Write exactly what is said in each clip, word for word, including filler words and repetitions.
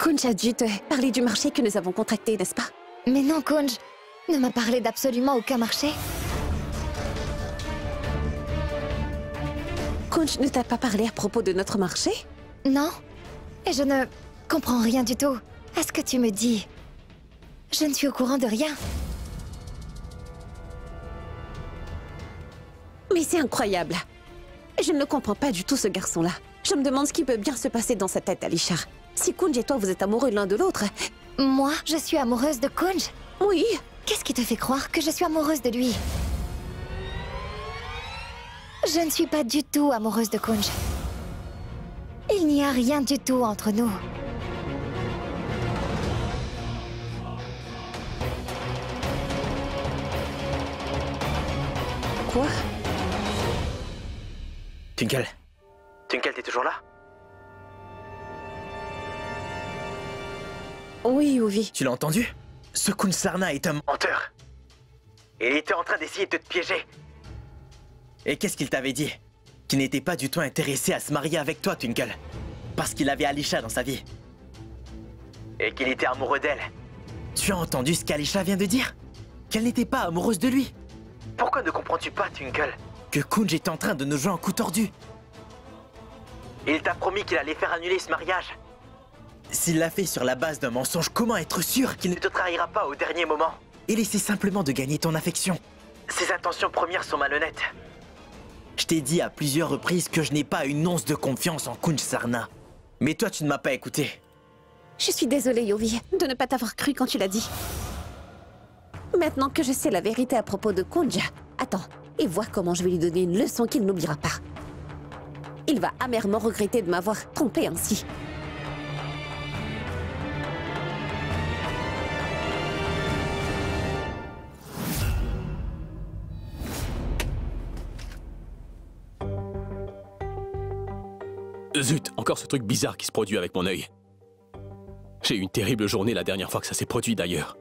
Kunj a dû te parler du marché que nous avons contracté, n'est-ce pas? Mais non, Kunj ne m'a parlé d'absolument aucun marché. Kunj ne t'a pas parlé à propos de notre marché? Non. Et je ne comprends rien du tout à ce que tu me dis. Je ne suis au courant de rien. Mais c'est incroyable. Je ne comprends pas du tout ce garçon-là. Je me demande ce qui peut bien se passer dans sa tête, Alisha. Si Kunj et toi vous êtes amoureux l'un de l'autre... Moi, je suis amoureuse de Kunj? Oui. Qu'est-ce qui te fait croire que je suis amoureuse de lui? Je ne suis pas du tout amoureuse de Kunj. Il n'y a rien du tout entre nous. Quoi? Twinkle Twinkle, t'es toujours là? Oui, Ovi. Tu l'as entendu? Ce Kunj Sarna est un menteur. Et il était en train d'essayer de te piéger. Et qu'est-ce qu'il t'avait dit? Qu'il n'était pas du tout intéressé à se marier avec toi, Twinkle. Parce qu'il avait Alisha dans sa vie. Et qu'il était amoureux d'elle. Tu as entendu ce qu'Alisha vient de dire? Qu'elle n'était pas amoureuse de lui. Pourquoi ne comprends-tu pas, Twinkle? Que Kunj est en train de nous jouer un coup tordu. Il t'a promis qu'il allait faire annuler ce mariage. S'il l'a fait sur la base d'un mensonge, comment être sûr qu'il ne te trahira pas au dernier moment? Il essaie simplement de gagner ton affection. Ses intentions premières sont malhonnêtes. Je t'ai dit à plusieurs reprises que je n'ai pas une once de confiance en Kunj Sarna. Mais toi, tu ne m'as pas écouté. Je suis désolée, Yovi, de ne pas t'avoir cru quand tu l'as dit. Maintenant que je sais la vérité à propos de Kunj, attends et vois comment je vais lui donner une leçon qu'il n'oubliera pas. Il va amèrement regretter de m'avoir trompée ainsi. Zut, encore ce truc bizarre qui se produit avec mon œil. J'ai eu une terrible journée la dernière fois que ça s'est produit d'ailleurs.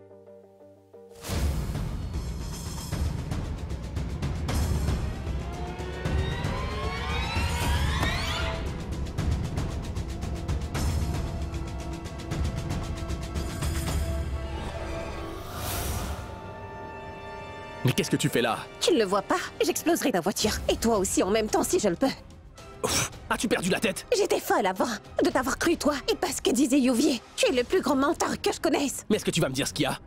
Mais qu'est-ce que tu fais là? Tu ne le vois pas? J'exploserai ta voiture. Et toi aussi en même temps si je le peux. As-tu perdu la tête? J'étais folle avant de t'avoir cru, toi, et pas ce que disait Yuvraj. Tu es le plus grand menteur que je connaisse. Mais est-ce que tu vas me dire ce qu'il y a?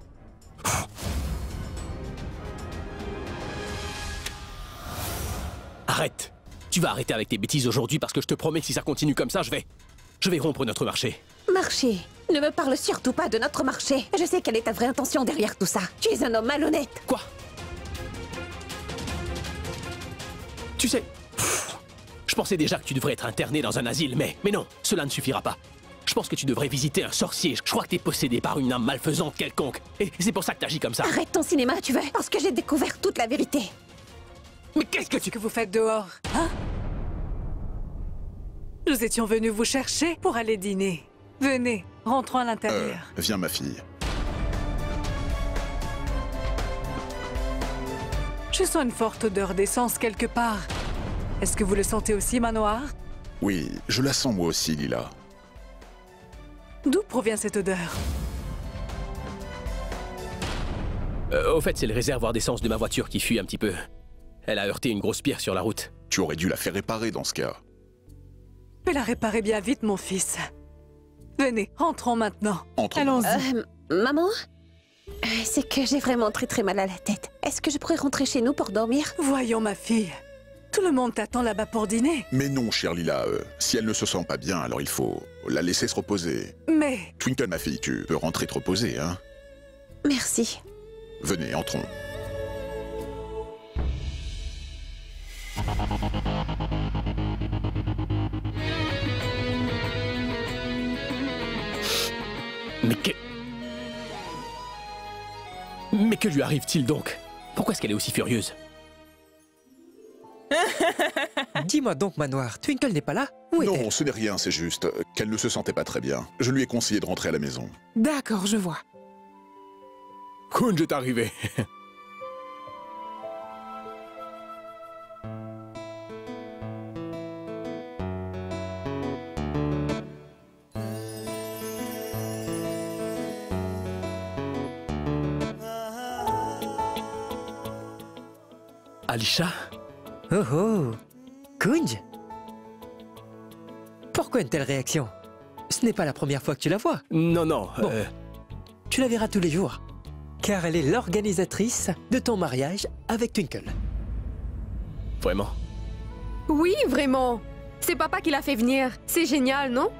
Arrête. Tu vas arrêter avec tes bêtises aujourd'hui parce que je te promets que si ça continue comme ça, je vais... Je vais rompre notre marché. Marché? Ne me parle surtout pas de notre marché. Je sais quelle est ta vraie intention derrière tout ça. Tu es un homme malhonnête. Quoi? Tu sais... Je pensais déjà que tu devrais être interné dans un asile, mais... Mais non, cela ne suffira pas. Je pense que tu devrais visiter un sorcier. Je crois que t'es possédé par une âme malfaisante quelconque. Et c'est pour ça que t'agis comme ça. Arrête ton cinéma, tu veux? Parce que j'ai découvert toute la vérité. Mais qu'est-ce que tu... que vous faites dehors? Hein? Nous étions venus vous chercher pour aller dîner. Venez, rentrons à l'intérieur. Euh, viens ma fille. Je sens une forte odeur d'essence quelque part. Est-ce que vous le sentez aussi, Manohar? Oui, je la sens moi aussi, Lila. D'où provient cette odeur? euh, Au fait, c'est le réservoir d'essence de ma voiture qui fuit un petit peu. Elle a heurté une grosse pierre sur la route. Tu aurais dû la faire réparer dans ce cas. Fais la réparer bien vite, mon fils. Venez, rentrons maintenant. Allons-y. Euh, maman? C'est que j'ai vraiment très très mal à la tête. Est-ce que je pourrais rentrer chez nous pour dormir? Voyons, ma fille. Tout le monde t'attend là-bas pour dîner. Mais non, chère Lila. Euh, si elle ne se sent pas bien, alors il faut la laisser se reposer. Mais... Twinkle, ma fille, tu peux rentrer te reposer, hein? Merci. Venez, entrons. Mais que... Mais que lui arrive-t-il donc? Pourquoi est-ce qu'elle est aussi furieuse? Dis-moi donc, Manohar, Twinkle n'est pas là? Où est-elle? Non, ce n'est rien, c'est juste qu'elle ne se sentait pas très bien. Je lui ai conseillé de rentrer à la maison. D'accord, je vois. Kunj est arrivé. Alisha? Oh oh! Kunj? Pourquoi une telle réaction? Ce n'est pas la première fois que tu la vois. Non, non. Bon, euh... tu la verras tous les jours, car elle est l'organisatrice de ton mariage avec Twinkle. Vraiment? Oui, vraiment. C'est papa qui l'a fait venir. C'est génial, non?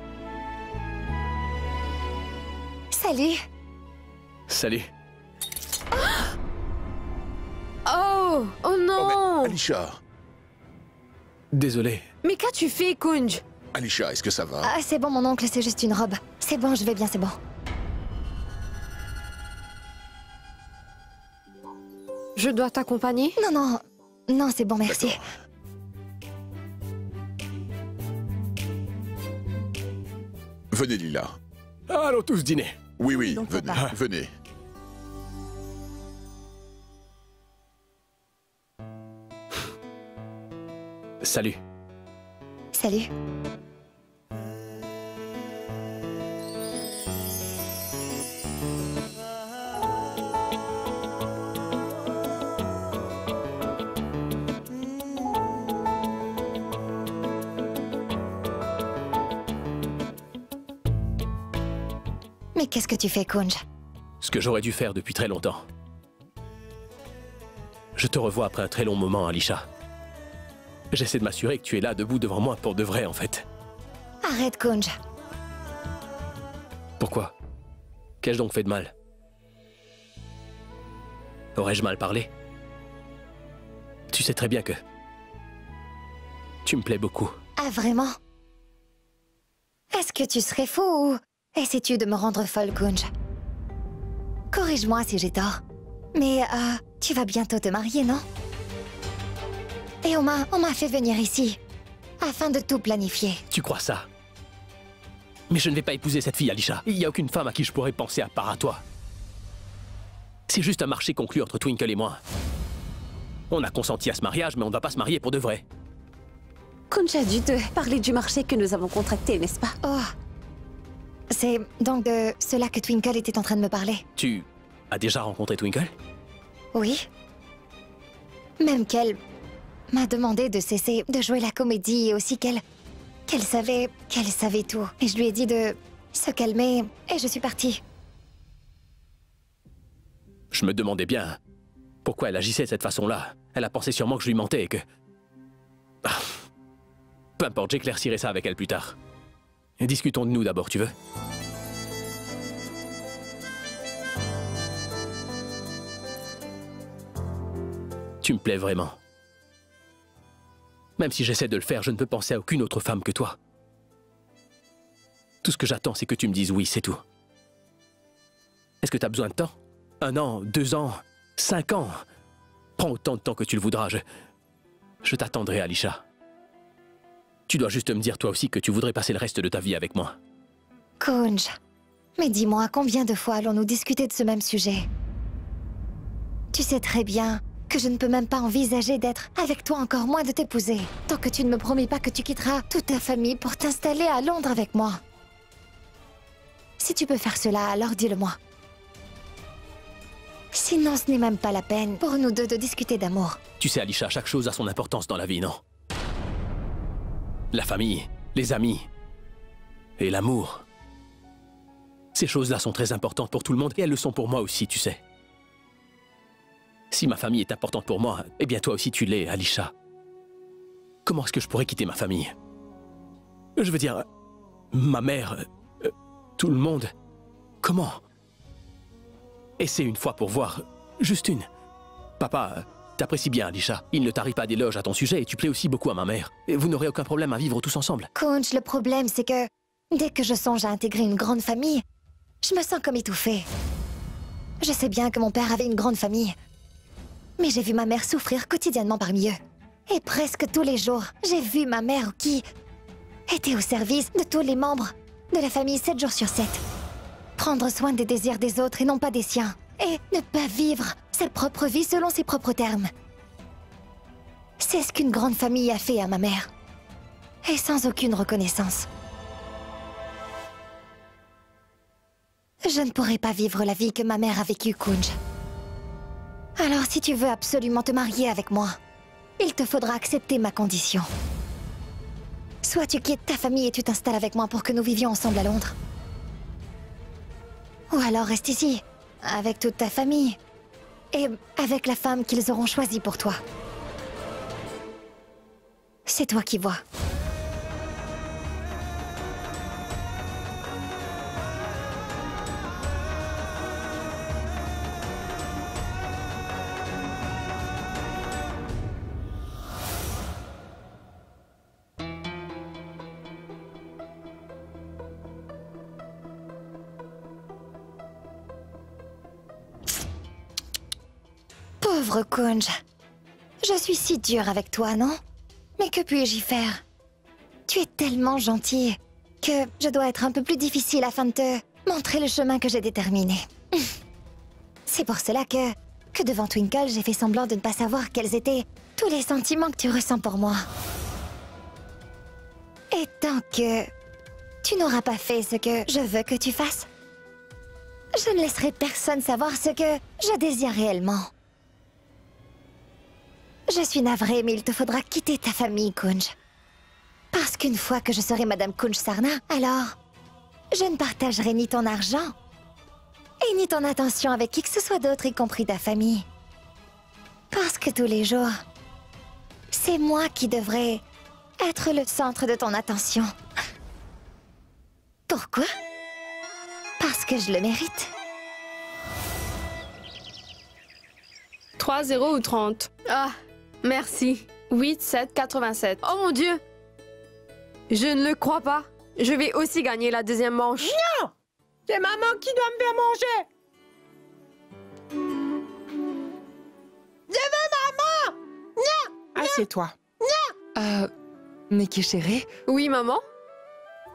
Salut. Salut. Ah! Oh, oh non! Oh, mais Alisha. Désolé. Mais qu'as-tu fait, Kunj? Alisha, est-ce que ça va? Ah, c'est bon, mon oncle, c'est juste une robe. C'est bon, je vais bien, c'est bon. Je dois t'accompagner? Non, non. Non, c'est bon, merci. Venez, Lila. Allons tous dîner. Oui, oui, donc, venez. Ah. Venez. Salut. Salut. Mais qu'est-ce que tu fais, Kunj? Ce que j'aurais dû faire depuis très longtemps. Je te revois après un très long moment, Alisha. J'essaie de m'assurer que tu es là, debout devant moi, pour de vrai, en fait. Arrête, Kunj. Pourquoi? Qu'ai-je donc fait de mal? Aurais-je mal parlé? Tu sais très bien que... tu me plais beaucoup. Ah, vraiment? Est-ce que tu serais fou ou essaies-tu de me rendre folle, Kunj? Corrige-moi si j'ai tort. Mais, euh, tu vas bientôt te marier, non? Et on m'a... on m'a fait venir ici, afin de tout planifier. Tu crois ça? Mais je ne vais pas épouser cette fille, Alisha. Il n'y a aucune femme à qui je pourrais penser à part à toi. C'est juste un marché conclu entre Twinkle et moi. On a consenti à ce mariage, mais on ne va pas se marier pour de vrai. Kunj a dû te parler du marché que nous avons contracté, n'est-ce pas? Oh... c'est donc de cela que Twinkle était en train de me parler. Tu... as déjà rencontré Twinkle? Oui. Même qu'elle... m'a demandé de cesser de jouer la comédie et aussi qu'elle... qu'elle savait... qu'elle savait tout. Et je lui ai dit de se calmer et je suis partie. Je me demandais bien pourquoi elle agissait de cette façon-là. Elle a pensé sûrement que je lui mentais et que... Ah. Peu importe, j'éclaircirai ça avec elle plus tard. Et discutons de nous d'abord, tu veux? Tu me plais vraiment. Même si j'essaie de le faire, je ne peux penser à aucune autre femme que toi. Tout ce que j'attends, c'est que tu me dises oui, c'est tout. Est-ce que tu as besoin de temps? Un an, deux ans, cinq ans? Prends autant de temps que tu le voudras, je... je t'attendrai, Alisha. Tu dois juste me dire toi aussi que tu voudrais passer le reste de ta vie avec moi. Kunj, mais dis-moi, combien de fois allons-nous discuter de ce même sujet? Tu sais très bien... que je ne peux même pas envisager d'être avec toi, encore moins de t'épouser. Tant que tu ne me promets pas que tu quitteras toute ta famille pour t'installer à Londres avec moi. Si tu peux faire cela, alors dis-le-moi. Sinon, ce n'est même pas la peine pour nous deux de discuter d'amour. Tu sais, Alisha, chaque chose a son importance dans la vie, non? La famille, les amis et l'amour. Ces choses-là sont très importantes pour tout le monde et elles le sont pour moi aussi, tu sais. Si ma famille est importante pour moi, eh bien toi aussi tu l'es, Alisha. Comment est-ce que je pourrais quitter ma famille? Je veux dire, ma mère, euh, tout le monde, comment? Essaie une fois pour voir, juste une. Papa, t'apprécies bien, Alisha. Il ne tarit pas d'éloges à ton sujet et tu plais aussi beaucoup à ma mère. Et vous n'aurez aucun problème à vivre tous ensemble. Kunj, le problème c'est que, dès que je songe à intégrer une grande famille, je me sens comme étouffée. Je sais bien que mon père avait une grande famille. Mais j'ai vu ma mère souffrir quotidiennement parmi eux. Et presque tous les jours, j'ai vu ma mère qui... était au service de tous les membres de la famille sept jours sur sept. Prendre soin des désirs des autres et non pas des siens. Et ne pas vivre sa propre vie selon ses propres termes. C'est ce qu'une grande famille a fait à ma mère. Et sans aucune reconnaissance. Je ne pourrais pas vivre la vie que ma mère a vécue, Kunj. Alors si tu veux absolument te marier avec moi, Il te faudra accepter ma condition. Soit tu quittes ta famille et tu t'installes avec moi pour que nous vivions ensemble à Londres. Ou alors reste ici, avec toute ta famille. Et avec la femme qu'ils auront choisie pour toi. C'est toi qui vois. Pauvre Kunj, je suis si dure avec toi, non? Mais que puis-je y faire? Tu es tellement gentille que je dois être un peu plus difficile afin de te montrer le chemin que j'ai déterminé. C'est pour cela que, que devant Twinkle, j'ai fait semblant de ne pas savoir quels étaient tous les sentiments que tu ressens pour moi. Et tant que tu n'auras pas fait ce que je veux que tu fasses, je ne laisserai personne savoir ce que je désire réellement. Je suis navrée, mais il te faudra quitter ta famille, Kunj. Parce qu'une fois que je serai Madame Kunj Sarna, alors... je ne partagerai ni ton argent, et ni ton attention avec qui que ce soit d'autre, y compris ta famille. Parce que tous les jours, c'est moi qui devrais être le centre de ton attention. Pourquoi? Parce que je le mérite. trois zéros ou trente? Ah! Merci. huit sept quatre-vingt-sept. Oh mon Dieu! Je ne le crois pas. Je vais aussi gagner la deuxième manche. Non! C'est maman qui doit me faire manger! Je veux maman! Non! Assieds-toi. Non! Euh... Niki chérie? Oui, maman?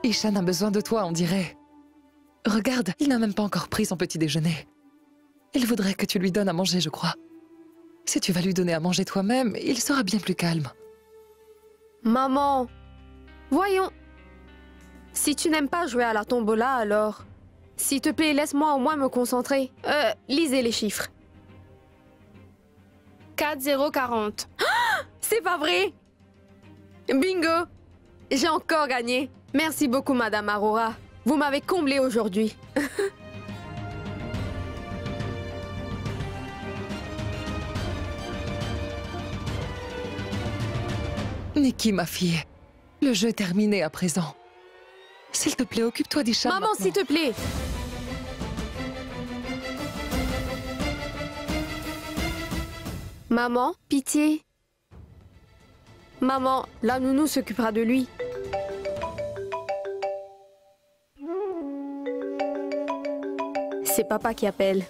Ishan a besoin de toi, on dirait. Regarde, il n'a même pas encore pris son petit déjeuner. Il voudrait que tu lui donnes à manger, je crois. Si tu vas lui donner à manger toi-même, il sera bien plus calme. Maman, voyons. Si tu n'aimes pas jouer à la tombola, alors... s'il te plaît, laisse-moi au moins me concentrer. Euh, lisez les chiffres. quatre zéro quarante. Ah, c'est pas vrai! Bingo! J'ai encore gagné. Merci beaucoup, Madame Aurora. Vous m'avez comblée aujourd'hui. Niki, ma fille, le jeu est terminé à présent. S'il te plaît, occupe-toi d'Ishan. Maman, s'il te plaît. Maman, pitié. Maman, la nounou s'occupera de lui. C'est papa qui appelle.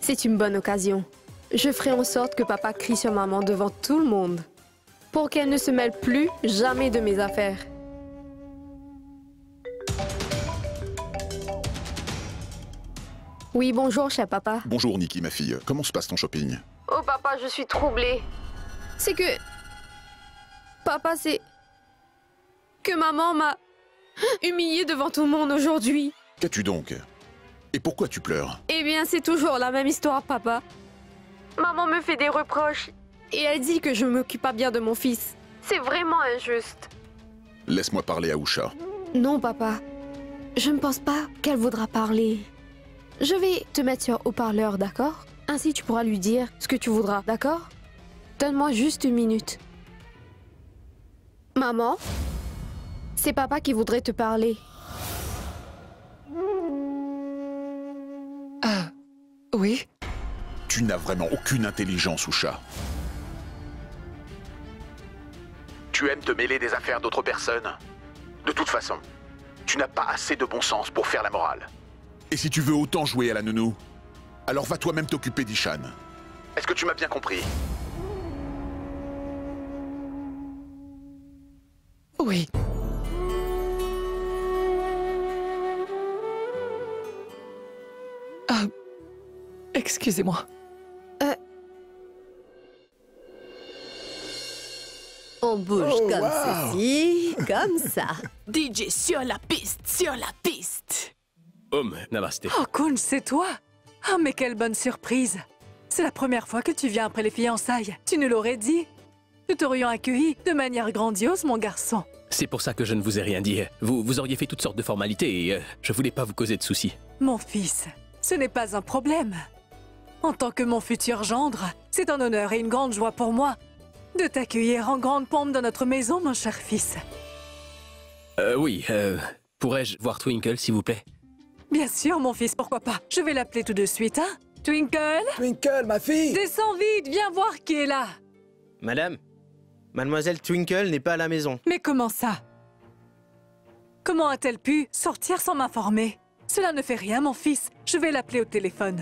C'est une bonne occasion. Je ferai en sorte que papa crie sur maman devant tout le monde. Pour qu'elle ne se mêle plus jamais de mes affaires. Oui, bonjour, cher papa. Bonjour, Niki, ma fille. Comment se passe ton shopping? Oh, papa, je suis troublée. C'est que... Papa, c'est... que maman m'a... humiliée devant tout le monde aujourd'hui. Qu'as-tu donc? Et pourquoi tu pleures? Eh bien, c'est toujours la même histoire, papa. Maman me fait des reproches. Et elle dit que je ne m'occupe pas bien de mon fils. C'est vraiment injuste. Laisse-moi parler à Usha. Non, papa. Je ne pense pas qu'elle voudra parler. Je vais te mettre sur haut-parleur, d'accord? Ainsi, tu pourras lui dire ce que tu voudras, d'accord? Donne-moi juste une minute. Maman, c'est papa qui voudrait te parler. Ah, oui? Tu n'as vraiment aucune intelligence, Usha. Tu aimes te mêler des affaires d'autres personnes. De toute façon, tu n'as pas assez de bon sens pour faire la morale. Et si tu veux autant jouer à la nounou, alors va toi-même t'occuper d'Ishan. Est-ce que tu m'as bien compris? Oui. Ah, excusez-moi. Euh... On bouge oh, comme wow. ceci, comme ça. D J sur la piste, sur la piste. Om, namasté. Oh, Kunj, c'est toi? Oh, mais quelle bonne surprise. C'est la première fois que tu viens après les fiançailles. Tu nous l'aurais dit. Nous t'aurions accueilli de manière grandiose, mon garçon. C'est pour ça que je ne vous ai rien dit. Vous, vous auriez fait toutes sortes de formalités et euh, je voulais pas vous causer de soucis. Mon fils, ce n'est pas un problème. En tant que mon futur gendre, c'est un honneur et une grande joie pour moi de t'accueillir en grande pompe dans notre maison, mon cher fils. Euh, oui, euh, pourrais-je voir Twinkle, s'il vous plaît? Bien sûr, mon fils, pourquoi pas? Je vais l'appeler tout de suite, hein? Twinkle? Twinkle, ma fille! Descends vite, viens voir qui est là! Madame? Mademoiselle Twinkle n'est pas à la maison. Mais comment ça? Comment a-t-elle pu sortir sans m'informer? Cela ne fait rien, mon fils. Je vais l'appeler au téléphone.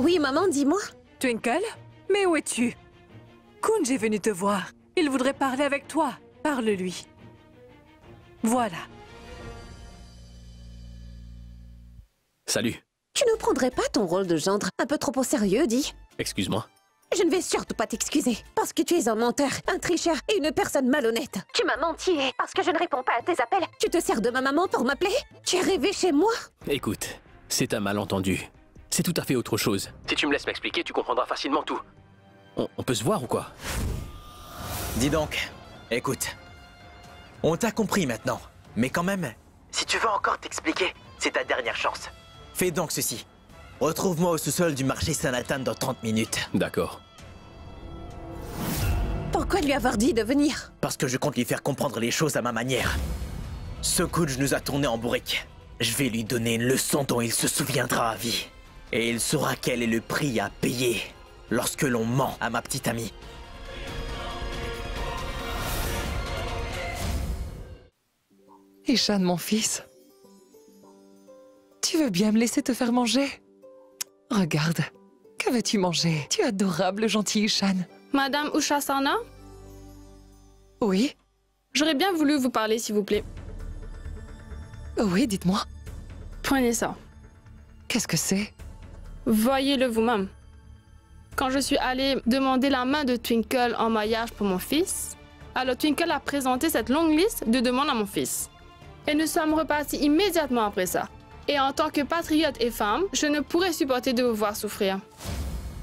Oui, maman, dis-moi. Twinkle? Mais où es-tu? Kunj est venu te voir. Il voudrait parler avec toi. Parle-lui. Voilà. Salut. Tu ne prendrais pas ton rôle de gendre un peu trop au sérieux, dis? Excuse-moi. Je ne vais surtout pas t'excuser, parce que tu es un menteur, un tricheur et une personne malhonnête. Tu m'as menti et parce que je ne réponds pas à tes appels, tu te sers de ma maman pour m'appeler? Tu es rêvé chez moi? Écoute, c'est un malentendu. C'est tout à fait autre chose. Si tu me laisses m'expliquer, tu comprendras facilement tout. On, on peut se voir ou quoi? Dis donc, écoute. On t'a compris maintenant, mais quand même... Si tu veux encore t'expliquer, c'est ta dernière chance. Fais donc ceci. Retrouve-moi au sous-sol du marché Saint-Nathan dans trente minutes. D'accord. Pourquoi lui avoir dit de venir? Parce que je compte lui faire comprendre les choses à ma manière. Ce Kunj nous a tourné en bourrique. Je vais lui donner une leçon dont il se souviendra à vie. Et il saura quel est le prix à payer lorsque l'on ment à ma petite amie. Ishan, mon fils. Tu veux bien me laisser te faire manger? Regarde, que veux-tu manger? Tu es adorable, gentil Ishan. Madame Usha Sarna? Oui? J'aurais bien voulu vous parler, s'il vous plaît. Oui, dites-moi. Prenez ça. Qu'est-ce que c'est? Voyez-le vous-même. Quand je suis allée demander la main de Twinkle en mariage pour mon fils, alors Twinkle a présenté cette longue liste de demandes à mon fils. Et nous sommes repartis immédiatement après ça. Et en tant que patriote et femme, je ne pourrais supporter de vous voir souffrir.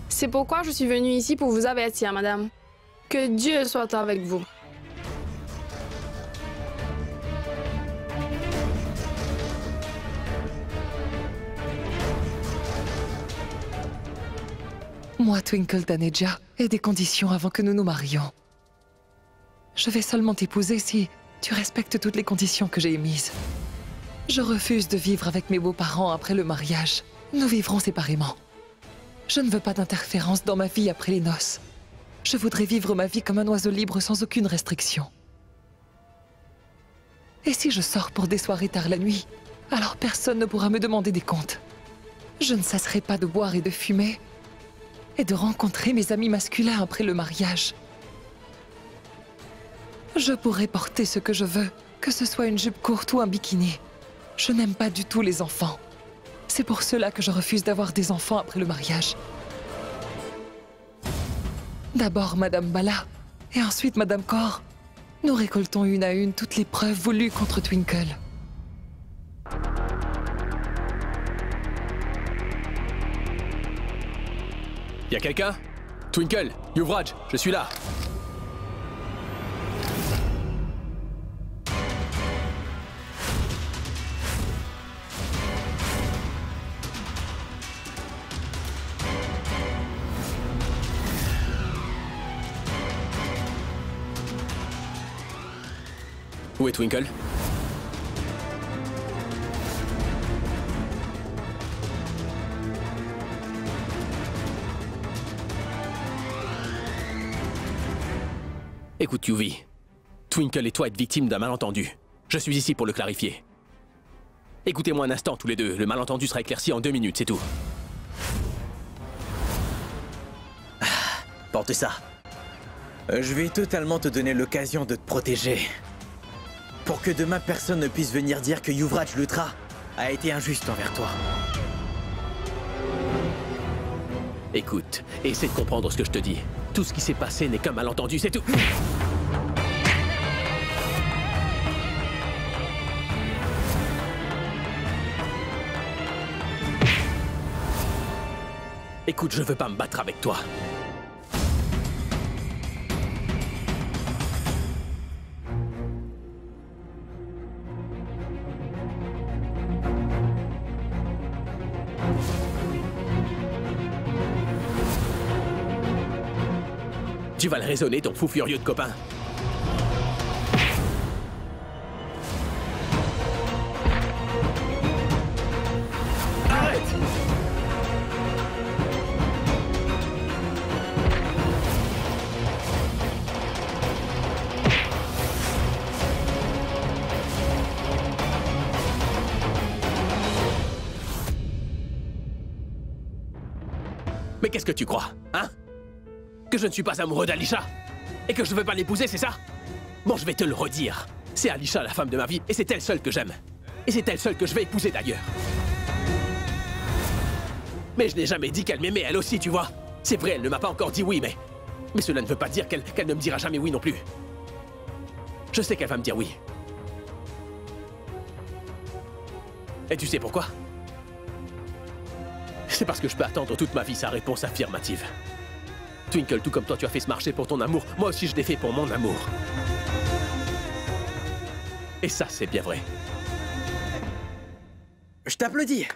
C'est pourquoi je suis venue ici pour vous avertir, madame. Que Dieu soit avec vous. Moi, Twinkle Taneja, et des conditions avant que nous nous marions. Je vais seulement t'épouser si tu respectes toutes les conditions que j'ai émises. Je refuse de vivre avec mes beaux-parents après le mariage. Nous vivrons séparément. Je ne veux pas d'interférence dans ma vie après les noces. Je voudrais vivre ma vie comme un oiseau libre sans aucune restriction. Et si je sors pour des soirées tard la nuit, alors personne ne pourra me demander des comptes. Je ne cesserai pas de boire et de fumer, et de rencontrer mes amis masculins après le mariage. Je pourrai porter ce que je veux, que ce soit une jupe courte ou un bikini. Je n'aime pas du tout les enfants. C'est pour cela que je refuse d'avoir des enfants après le mariage. D'abord Madame Bala, et ensuite Madame Kaur. Nous récoltons une à une toutes les preuves voulues contre Twinkle. Y'a quelqu'un? Twinkle, Yuvraj, je suis là. Où est Twinkle? Écoute, Yuvi, Twinkle et toi êtes victimes d'un malentendu. Je suis ici pour le clarifier. Écoutez-moi un instant tous les deux, le malentendu sera éclairci en deux minutes, c'est tout. Ah, porte ça. Je vais totalement te donner l'occasion de te protéger. Pour que demain personne ne puisse venir dire que Yuvraj Luthra a été injuste envers toi. Écoute, essaie de comprendre ce que je te dis. Tout ce qui s'est passé n'est qu'un malentendu, c'est tout. Écoute, je veux pas me battre avec toi. Tu vas le raisonner, ton fou furieux de copain. Mais qu'est-ce que tu crois, hein? Que je ne suis pas amoureux d'Alisha? Et que je ne veux pas l'épouser, c'est ça? Bon, je vais te le redire. C'est Alisha la femme de ma vie, et c'est elle seule que j'aime. Et c'est elle seule que je vais épouser d'ailleurs. Mais je n'ai jamais dit qu'elle m'aimait, elle aussi, tu vois. C'est vrai, elle ne m'a pas encore dit oui, mais... Mais cela ne veut pas dire qu'elle qu'elle ne me dira jamais oui non plus. Je sais qu'elle va me dire oui. Et tu sais pourquoi? C'est parce que je peux attendre toute ma vie sa réponse affirmative. Twinkle, tout comme toi, tu as fait ce marché pour ton amour. Moi aussi, je l'ai fait pour mon amour. Et ça, c'est bien vrai. Je t'applaudis.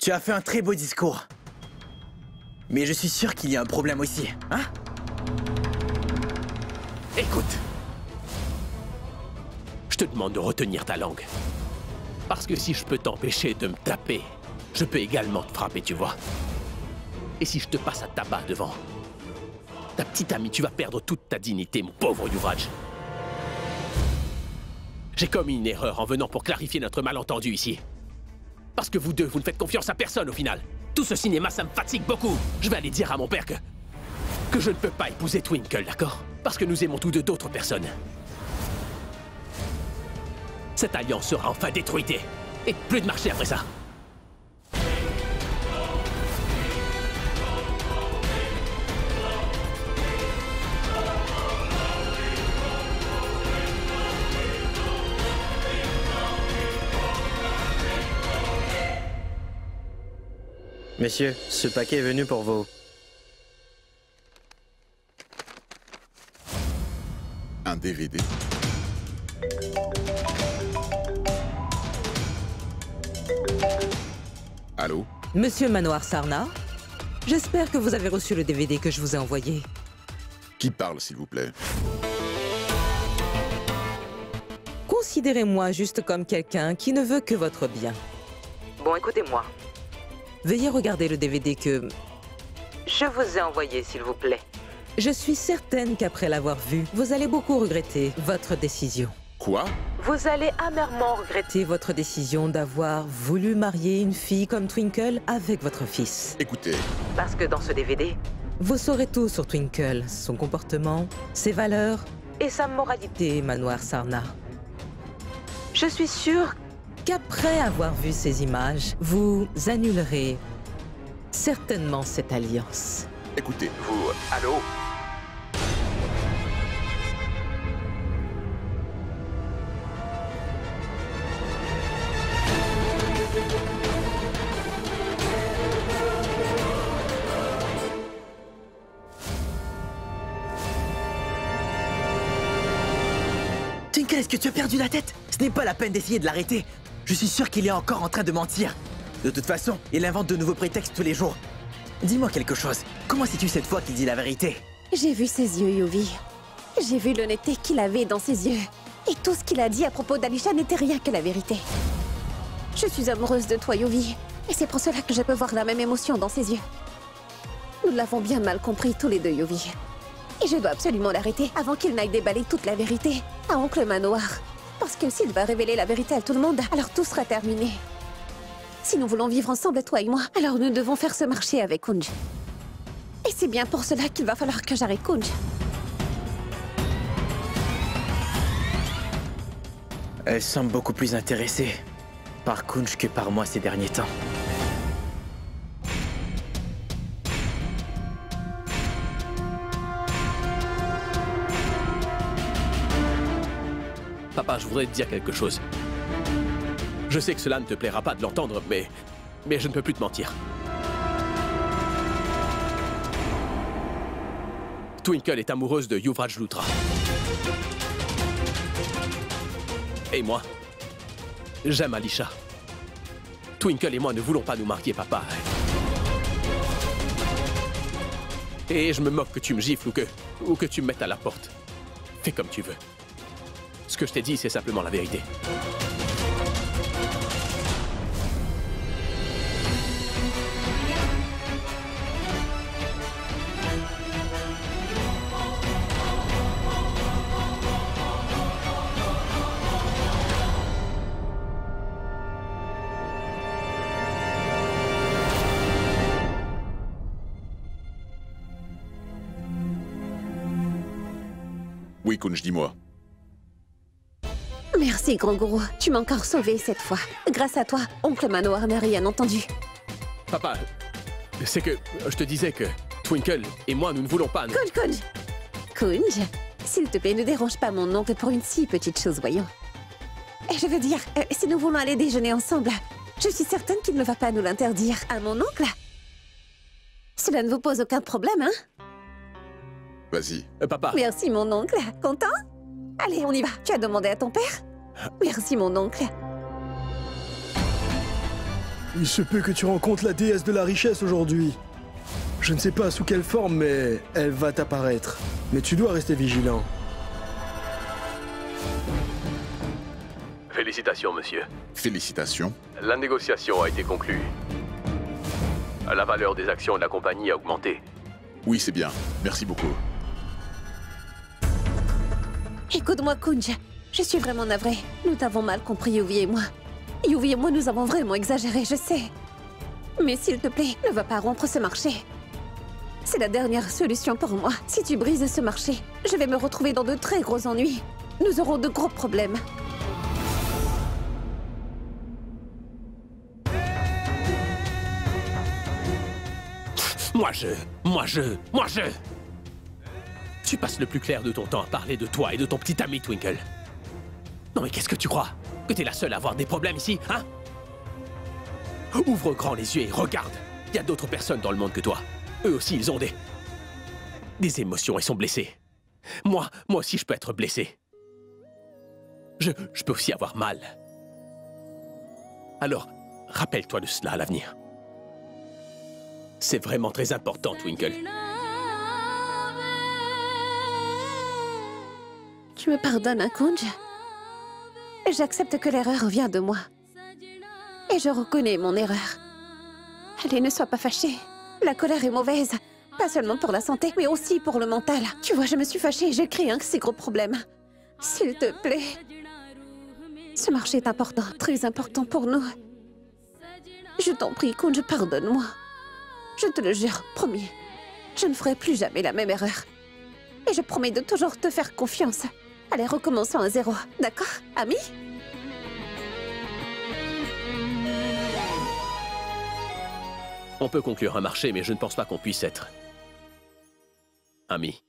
Tu as fait un très beau discours. Mais je suis sûr qu'il y a un problème aussi, hein? Écoute. Je te demande de retenir ta langue. Parce que si je peux t'empêcher de me taper... Je peux également te frapper, tu vois. Et si je te passe à tabac devant, ta petite amie, tu vas perdre toute ta dignité, mon pauvre Yuvraj. J'ai commis une erreur en venant pour clarifier notre malentendu ici. Parce que vous deux, vous ne faites confiance à personne au final. Tout ce cinéma, ça me fatigue beaucoup. Je vais aller dire à mon père que... que je ne peux pas épouser Twinkle, d'accord? Parce que nous aimons tous deux d'autres personnes. Cette alliance sera enfin détruite et plus de marché après ça. Messieurs, ce paquet est venu pour vous. Un D V D. Allô? Monsieur Manohar Sarna, j'espère que vous avez reçu le D V D que je vous ai envoyé. Qui parle, s'il vous plaît? Considérez-moi juste comme quelqu'un qui ne veut que votre bien. Bon, écoutez-moi. Veuillez regarder le D V D que... je vous ai envoyé, s'il vous plaît. Je suis certaine qu'après l'avoir vu, vous allez beaucoup regretter votre décision. Quoi? Vous allez amèrement regretter votre décision d'avoir voulu marier une fille comme Twinkle avec votre fils. Écoutez... Parce que dans ce D V D... Vous saurez tout sur Twinkle, son comportement, ses valeurs et sa moralité, Manohar Sarna. Je suis sûre que... qu'après avoir vu ces images, vous annulerez certainement cette alliance. Écoutez, vous... Allô? Twinkle, est-ce que tu as perdu la tête? Ce n'est pas la peine d'essayer de l'arrêter. Je suis sûr qu'il est encore en train de mentir. De toute façon, il invente de nouveaux prétextes tous les jours. Dis-moi quelque chose. Comment sais-tu cette fois qu'il dit la vérité? J'ai vu ses yeux, Ovi. J'ai vu l'honnêteté qu'il avait dans ses yeux. Et tout ce qu'il a dit à propos d'Alisha n'était rien que la vérité. Je suis amoureuse de toi, Ovi. Et c'est pour cela que je peux voir la même émotion dans ses yeux. Nous l'avons bien mal compris tous les deux, Ovi. Et je dois absolument l'arrêter avant qu'il n'aille déballer toute la vérité à Oncle Manohar. Parce que s'il va révéler la vérité à tout le monde, alors tout sera terminé. Si nous voulons vivre ensemble, toi et moi, alors nous devons faire ce marché avec Kunj. Et c'est bien pour cela qu'il va falloir que j'arrête Kunj. Elle semble beaucoup plus intéressée par Kunj que par moi ces derniers temps. Papa, je voudrais te dire quelque chose. Je sais que cela ne te plaira pas de l'entendre, mais... mais je ne peux plus te mentir. Twinkle est amoureuse de Yuvraj Luthra. Et moi, j'aime Alisha. Twinkle et moi ne voulons pas nous marier, papa. Et je me moque que tu me gifles ou que, ou que tu me mettes à la porte. Fais comme tu veux. Ce que je t'ai dit, c'est simplement la vérité. Oui, Kunj, dis-moi. Merci, grand gourou. Tu m'as encore sauvé cette fois. Grâce à toi, oncle Manohar n'a rien entendu. Papa, c'est que je te disais que Twinkle et moi, nous ne voulons pas... Nous... Kunj, Kunj Kunj, s'il te plaît, ne dérange pas mon oncle pour une si petite chose, voyons. Et je veux dire, euh, si nous voulons aller déjeuner ensemble, je suis certaine qu'il ne va pas nous l'interdire à mon oncle. Cela ne vous pose aucun problème, hein? Vas-y. Euh, papa. Merci, mon oncle. Content? Allez, on y va. Tu as demandé à ton père? Merci, mon oncle. Il se peut que tu rencontres la déesse de la richesse aujourd'hui. Je ne sais pas sous quelle forme, mais elle va t'apparaître. Mais tu dois rester vigilant. Félicitations, monsieur. Félicitations. La négociation a été conclue. La valeur des actions de la compagnie a augmenté. Oui, c'est bien. Merci beaucoup. Écoute-moi, Kunj, je suis vraiment navrée. Nous t'avons mal compris, Yuvi et moi. Yuvi et moi, nous avons vraiment exagéré, je sais. Mais s'il te plaît, ne va pas rompre ce marché. C'est la dernière solution pour moi. Si tu brises ce marché, je vais me retrouver dans de très gros ennuis. Nous aurons de gros problèmes. Moi je, moi je, moi je... Tu passes le plus clair de ton temps à parler de toi et de ton petit ami, Twinkle. Non mais qu'est-ce que tu crois? Que t'es la seule à avoir des problèmes ici, hein? Ouvre grand les yeux et regarde. Il y a d'autres personnes dans le monde que toi. Eux aussi, ils ont des... des émotions et sont blessés. Moi, moi aussi, je peux être blessé. Je, je peux aussi avoir mal. Alors, rappelle-toi de cela à l'avenir. C'est vraiment très important, Twinkle. Tu me pardonnes, hein, Kunj? J'accepte que l'erreur vient de moi. Et je reconnais mon erreur. Allez, ne sois pas fâchée. La colère est mauvaise. Pas seulement pour la santé, mais aussi pour le mental. Tu vois, je me suis fâchée et j'ai créé un si gros problème. S'il te plaît. Ce marché est important, très important pour nous. Je t'en prie, Kunj, pardonne-moi. Je te le jure, promis. Je ne ferai plus jamais la même erreur. Et je promets de toujours te faire confiance. Allez, recommençons à zéro, d'accord, ami? On peut conclure un marché, mais je ne pense pas qu'on puisse être... ami.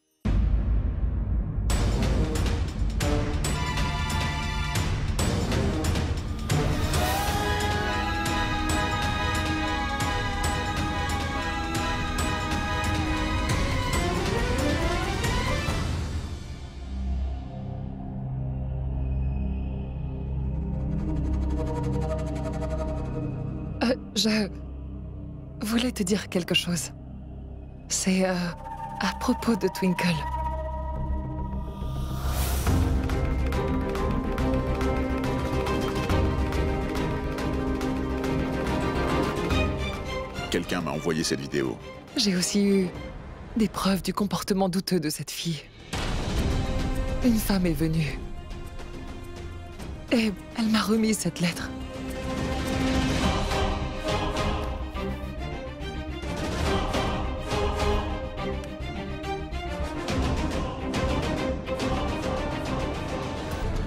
Je voulais te dire quelque chose. C'est euh, à propos de Twinkle. Quelqu'un m'a envoyé cette vidéo. J'ai aussi eu des preuves du comportement douteux de cette fille. Une femme est venue. Et elle m'a remis cette lettre.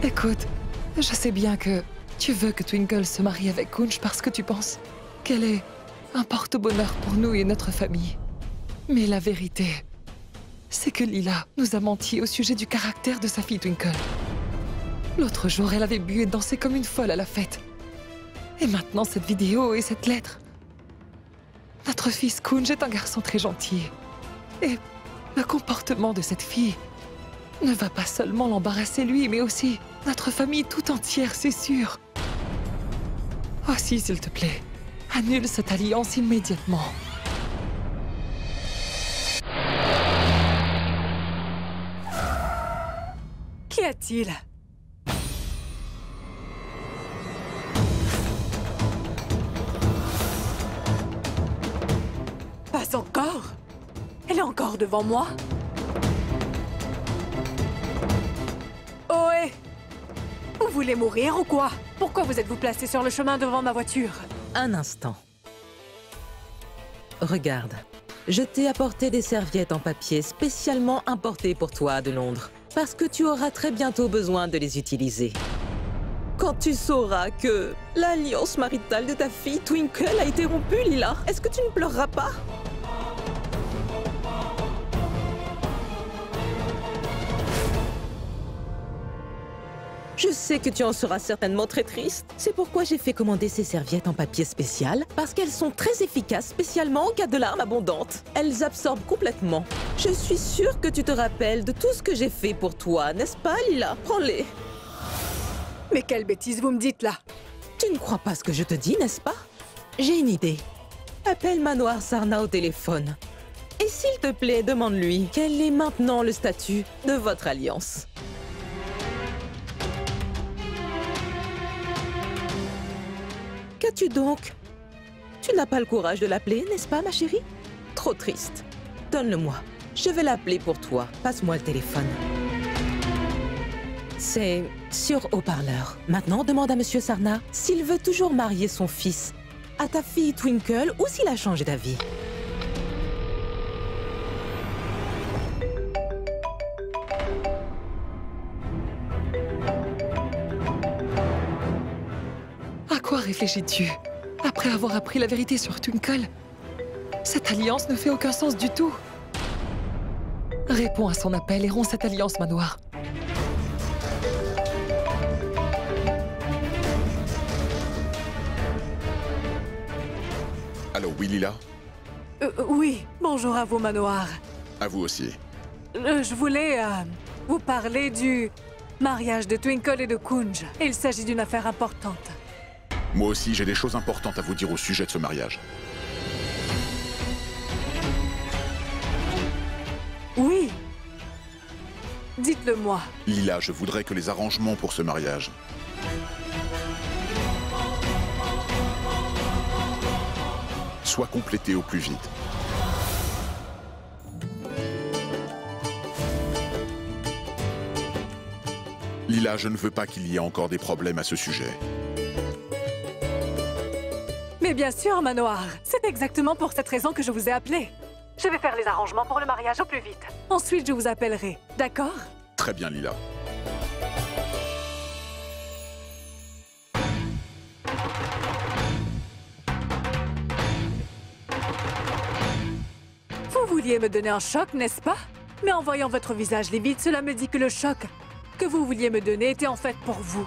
Écoute, je sais bien que tu veux que Twinkle se marie avec Kunj parce que tu penses qu'elle est un porte-bonheur pour nous et notre famille. Mais la vérité, c'est que Lila nous a menti au sujet du caractère de sa fille Twinkle. L'autre jour, elle avait bu et dansé comme une folle à la fête. Et maintenant, cette vidéo et cette lettre. Notre fils Kunj est un garçon très gentil. Et Le comportement de cette fille ne va pas seulement l'embarrasser lui, mais aussi notre famille tout entière, c'est sûr. Aussi, s'il te plaît, annule cette alliance immédiatement. Qu'y a-t-il ? Pas encore ? Elle est encore devant moi ? Ohé ! Vous voulez mourir ou quoi ? Pourquoi vous êtes-vous placé sur le chemin devant ma voiture ? Un instant. Regarde, je t'ai apporté des serviettes en papier spécialement importées pour toi de Londres, parce que tu auras très bientôt besoin de les utiliser. Quand tu sauras que l'alliance maritale de ta fille Twinkle a été rompue, Lila, est-ce que tu ne pleureras pas ? Je sais que tu en seras certainement très triste. C'est pourquoi j'ai fait commander ces serviettes en papier spécial, parce qu'elles sont très efficaces, spécialement en cas de larmes abondantes. Elles absorbent complètement. Je suis sûre que tu te rappelles de tout ce que j'ai fait pour toi, n'est-ce pas, Lila? Prends-les. Mais quelle bêtise vous me dites, là? Tu ne crois pas ce que je te dis, n'est-ce pas? J'ai une idée. Appelle Manohar Sarna au téléphone. Et s'il te plaît, demande-lui quel est maintenant le statut de votre alliance. Qu'as-tu donc? Tu n'as pas le courage de l'appeler, n'est-ce pas, ma chérie? Trop triste. Donne-le-moi. Je vais l'appeler pour toi. Passe-moi le téléphone. C'est sur haut-parleur. Maintenant, demande à Monsieur Sarna s'il veut toujours marier son fils à ta fille Twinkle ou s'il a changé d'avis. Réfléchis-tu? Après avoir appris la vérité sur Twinkle, cette alliance ne fait aucun sens du tout. Réponds à son appel et romps cette alliance, Manohar. Allô, oui, Lila? euh, Oui, bonjour à vous, Manohar. À vous aussi. Euh, je voulais euh, vous parler du mariage de Twinkle et de Kunj. Il s'agit d'une affaire importante. Moi aussi, j'ai des choses importantes à vous dire au sujet de ce mariage. Oui. Dites-le-moi. Lila, je voudrais que les arrangements pour ce mariage soient complétés au plus vite. Lila, je ne veux pas qu'il y ait encore des problèmes à ce sujet. Mais bien sûr, Manohar. C'est exactement pour cette raison que je vous ai appelé. Je vais faire les arrangements pour le mariage au plus vite. Ensuite, je vous appellerai, d'accord? Très bien, Lila. Vous vouliez me donner un choc, n'est-ce pas? Mais en voyant votre visage livide, cela me dit que le choc que vous vouliez me donner était en fait pour vous.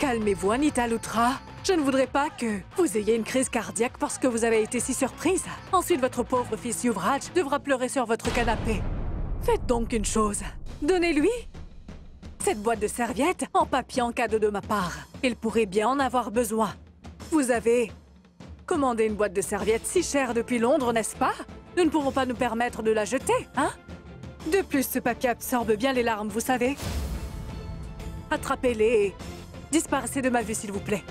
Calmez-vous, Anita Luthra. Je ne voudrais pas que vous ayez une crise cardiaque parce que vous avez été si surprise. Ensuite, votre pauvre fils Yuvraj devra pleurer sur votre canapé. Faites donc une chose. Donnez-lui cette boîte de serviettes en papier en cadeau de ma part. Il pourrait bien en avoir besoin. Vous avez commandé une boîte de serviettes si chère depuis Londres, n'est-ce pas? Nous ne pourrons pas nous permettre de la jeter, hein? De plus, ce papier absorbe bien les larmes, vous savez. Attrapez-les et disparaissez de ma vue, s'il vous plaît.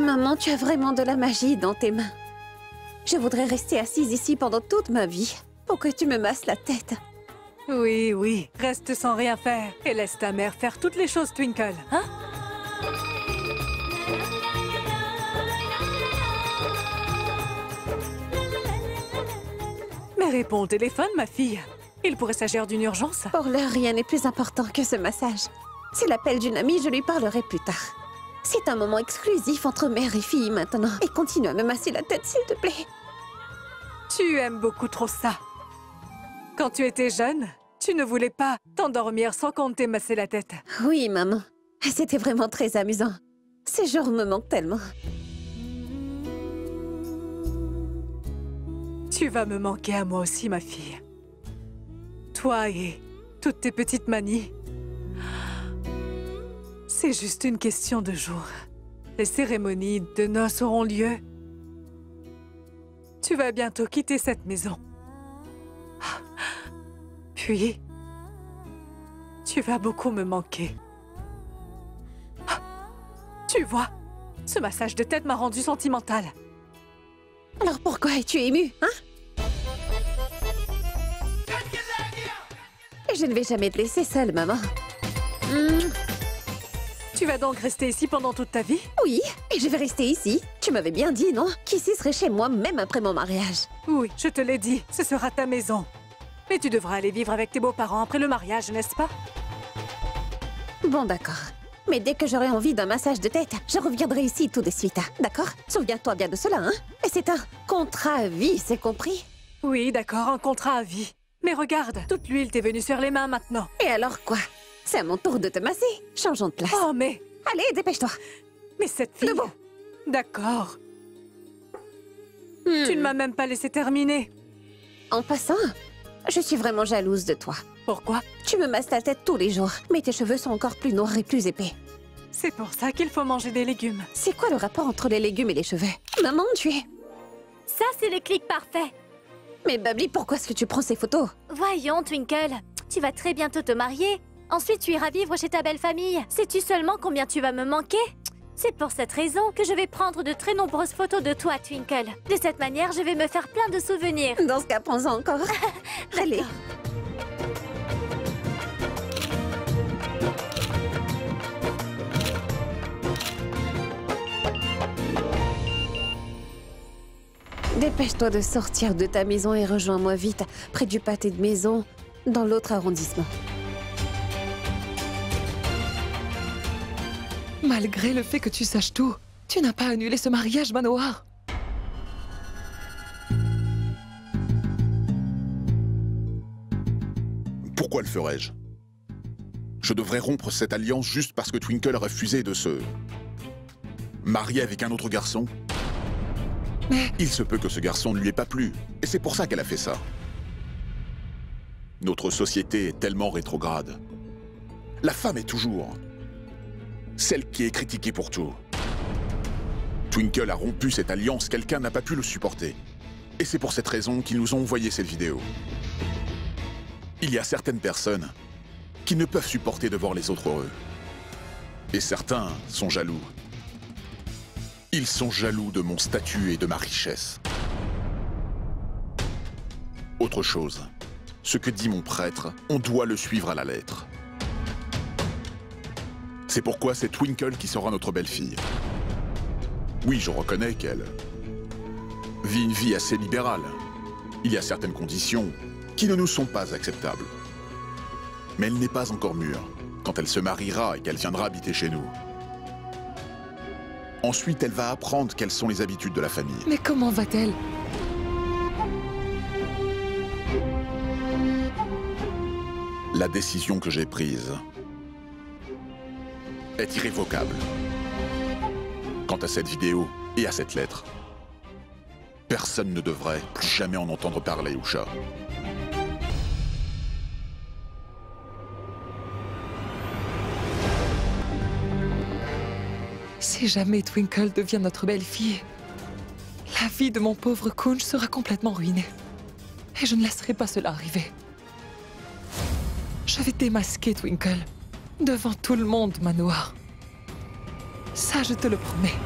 Maman, tu as vraiment de la magie dans tes mains. Je voudrais rester assise ici pendant toute ma vie, pour que tu me masses la tête. Oui, oui, reste sans rien faire et laisse ta mère faire toutes les choses, Twinkle, hein? Mais réponds au téléphone, ma fille. Il pourrait s'agir d'une urgence. Pour l'heure, rien n'est plus important que ce massage. C'est l'appel d'une amie, je lui parlerai plus tard. C'est un moment exclusif entre mère et fille maintenant. Et continue à me masser la tête, s'il te plaît. Tu aimes beaucoup trop ça. Quand tu étais jeune, tu ne voulais pas t'endormir sans qu'on t'ait massé la tête. Oui, maman. C'était vraiment très amusant. Ces jours me manquent tellement. Tu vas me manquer à moi aussi, ma fille. Toi et toutes tes petites manies. C'est juste une question de jours. Les cérémonies de noces auront lieu. Tu vas bientôt quitter cette maison. Puis, tu vas beaucoup me manquer. Tu vois, ce massage de tête m'a rendue sentimentale. Alors pourquoi es-tu émue, hein? Je ne vais jamais te laisser seule, maman. Mmh. Tu vas donc rester ici pendant toute ta vie? Oui, et je vais rester ici. Tu m'avais bien dit, non? Qu'ici serait chez moi même après mon mariage. Oui, je te l'ai dit, ce sera ta maison. Mais tu devras aller vivre avec tes beaux-parents après le mariage, n'est-ce pas? Bon, d'accord. Mais dès que j'aurai envie d'un massage de tête, je reviendrai ici tout de suite, d'accord? Souviens-toi bien de cela, hein? Et c'est un contrat à vie, c'est compris? Oui, d'accord, un contrat à vie. Mais regarde, toute l'huile t'est venue sur les mains maintenant. Et alors quoi? C'est à mon tour de te masser. Changeons de place. Oh, mais... Allez, dépêche-toi. Mais cette fille... Debout. D'accord. Hmm. Tu ne m'as même pas laissé terminer. En passant, je suis vraiment jalouse de toi. Pourquoi? Tu me masses la tête tous les jours, mais tes cheveux sont encore plus noirs et plus épais. C'est pour ça qu'il faut manger des légumes. C'est quoi le rapport entre les légumes et les cheveux? Maman, tu es... Ça, c'est le clic parfait. Mais Babli, pourquoi est-ce que tu prends ces photos? Voyons, Twinkle, tu vas très bientôt te marier. Ensuite, tu iras vivre chez ta belle famille. Sais-tu seulement combien tu vas me manquer? C'est pour cette raison que je vais prendre de très nombreuses photos de toi, Twinkle. De cette manière, je vais me faire plein de souvenirs. Dans ce cas, prends-en encore. Allez. Dépêche-toi de sortir de ta maison et rejoins-moi vite, près du pâté de maison, dans l'autre arrondissement. Malgré le fait que tu saches tout, tu n'as pas annulé ce mariage, Manohar. Pourquoi le ferais-je? Je devrais rompre cette alliance juste parce que Twinkle a refusé de se... marier avec un autre garçon? Mais... Il se peut que ce garçon ne lui ait pas plu, et c'est pour ça qu'elle a fait ça. Notre société est tellement rétrograde. La femme est toujours... celle qui est critiquée pour tout. Twinkle a rompu cette alliance, quelqu'un n'a pas pu le supporter. Et c'est pour cette raison qu'ils nous ont envoyé cette vidéo. Il y a certaines personnes qui ne peuvent supporter de voir les autres heureux. Et certains sont jaloux. Ils sont jaloux de mon statut et de ma richesse. Autre chose, ce que dit mon prêtre, on doit le suivre à la lettre. C'est pourquoi c'est Twinkle qui sera notre belle-fille. Oui, je reconnais qu'elle vit une vie assez libérale. Il y a certaines conditions qui ne nous sont pas acceptables. Mais elle n'est pas encore mûre quand elle se mariera et qu'elle viendra habiter chez nous. Ensuite, elle va apprendre quelles sont les habitudes de la famille. Mais comment va-t-elle? La décision que j'ai prise... est irrévocable. Quant à cette vidéo et à cette lettre, personne ne devrait plus jamais en entendre parler, Usha. Si jamais Twinkle devient notre belle-fille, la vie de mon pauvre Kunj sera complètement ruinée. Et je ne laisserai pas cela arriver. Je vais démasquer Twinkle. Devant tout le monde, Manohar. Ça, je te le promets.